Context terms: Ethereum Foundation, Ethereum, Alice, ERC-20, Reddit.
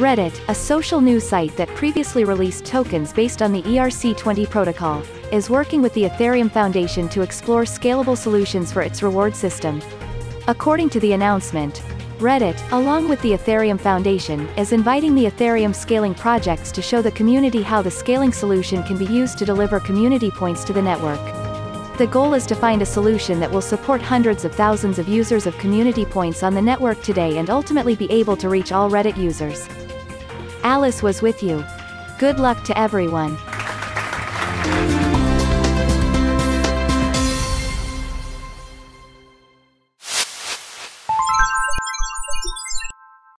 Reddit, a social news site that previously released tokens based on the ERC-20 protocol, is working with the Ethereum Foundation to explore scalable solutions for its reward system. According to the announcement, Reddit, along with the Ethereum Foundation, is inviting the Ethereum scaling projects to show the community how the scaling solution can be used to deliver community points to the network. The goal is to find a solution that will support hundreds of thousands of users of community points on the network today and ultimately be able to reach all Reddit users. Alice was with you. Good luck to everyone.